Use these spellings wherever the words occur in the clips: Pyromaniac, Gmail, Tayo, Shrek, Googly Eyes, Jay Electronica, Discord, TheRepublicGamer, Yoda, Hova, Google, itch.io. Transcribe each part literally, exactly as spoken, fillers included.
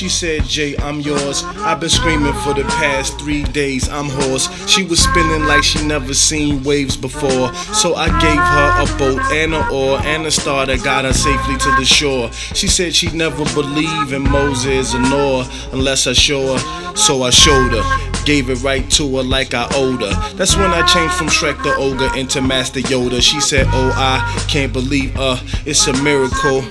She said, Jay, I'm yours. I've been screaming for the past three days, I'm hoarse. She was spinning like she never seen waves before. So I gave her a boat and an oar and a star that got her safely to the shore. She said she'd never believe in Moses or Noah unless I show her. So I showed her. Gave it right to her like I owed her. That's when I changed from Shrek the Ogre into Master Yoda. She said, oh, I can't believe her. It's a miracle.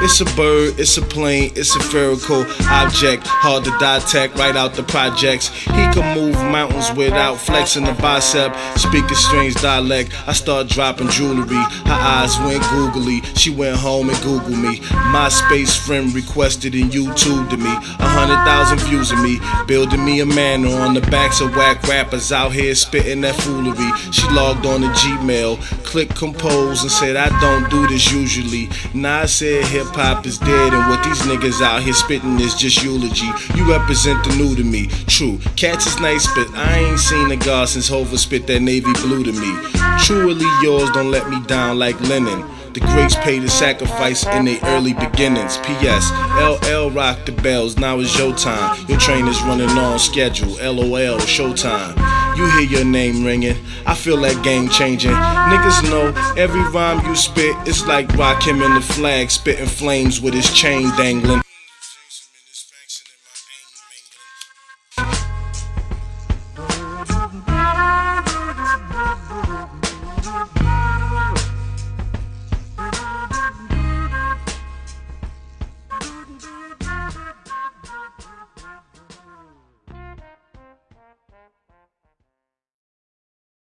It's a bird, it's a plane, it's a spherical object. Hard to dissect right out the projects. He can move mountains without flexing the bicep. Speak a strange dialect, I start dropping jewelry. Her eyes went googly, she went home and Googled me. MySpace friend requested and YouTube to me. A hundred thousand views of me, building me a manor on the backs of whack rappers out here spitting that foolery. She logged on to Gmail, clicked compose and said, I don't do this usually. Now I said hip pop is dead and what these niggas out here spitting is just eulogy. You represent the new to me, true. Cats is nice but I ain't seen a god since Hova spit that navy blue to me. Truly yours, don't let me down like Lennon. The greats paid a sacrifice in their early beginnings. P S. L L rock the bells, now is your time. Your train is running on schedule, L O L showtime. You hear your name ringing, I feel like game changing. Niggas know every rhyme you spit, it's like Rock him in the flag, spitting flames with his chain dangling.